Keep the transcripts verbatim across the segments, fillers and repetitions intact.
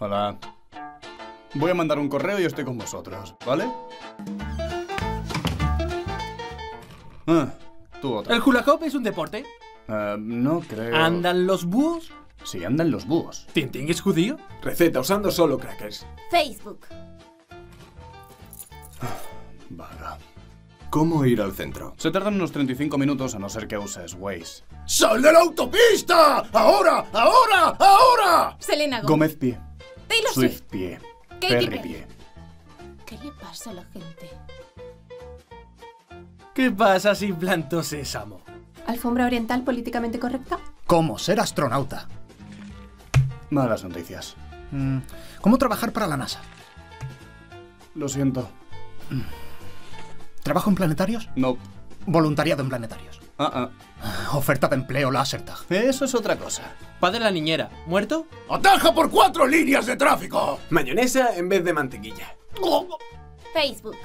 Hola. Voy a mandar un correo y estoy con vosotros, ¿vale? Ah, tú otra. ¿El hula hoop es un deporte? Uh, no creo. ¿Andan los búhos? Sí, andan los búhos. ¿Tintín es judío? Receta usando solo crackers. Facebook. Vaga. ¿Cómo ir al centro? Se tardan unos treinta y cinco minutos a no ser que uses Waze. ¡Sal de la autopista! ¡Ahora! ¡Ahora! ¡Ahora! Selena Gómez. Gómez pie. Taylor Swift, Swift pie. Perry pie. ¿Qué le pasa a la gente? ¿Qué pasa si planto sésamo? ¿Alfombra oriental políticamente correcta? ¿Cómo ser astronauta? Malas noticias. ¿Cómo trabajar para la NASA? Lo siento. ¿Trabajo en planetarios? No. Voluntariado en planetarios. Ah, ah. Oferta de empleo, láser tag. Eso es otra cosa. Padre de la niñera, ¿muerto? ¡Ataja por cuatro líneas de tráfico! Mayonesa en vez de mantequilla. Facebook.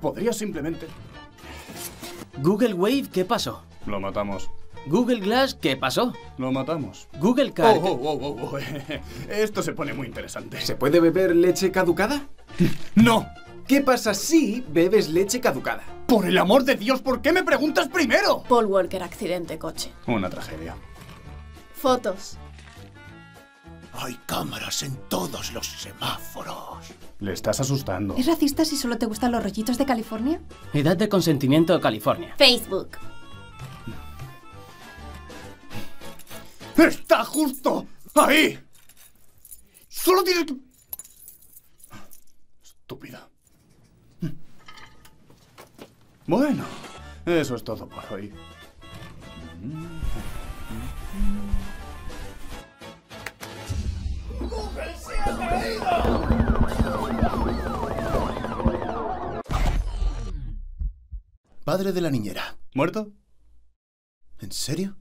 Podría simplemente... Google Wave, ¿qué pasó? Lo matamos. Google Glass, ¿qué pasó? Lo matamos. Google Car... Oh, oh, oh, oh, oh. Esto se pone muy interesante. ¿Se puede beber leche caducada? ¡No! ¿Qué pasa si bebes leche caducada? ¡Por el amor de Dios! ¿Por qué me preguntas primero? Paul Walker, accidente coche. Una tragedia. Fotos. Hay cámaras en todos los semáforos. Le estás asustando. ¿Es racista si solo te gustan los rollitos de California? Edad de consentimiento de California. Facebook. ¡Está justo ahí! ¡Solo tienes que... estúpida! Bueno, eso es todo por hoy. ¡Google se ha caído! Padre de la niñera. ¿Muerto? ¿En serio?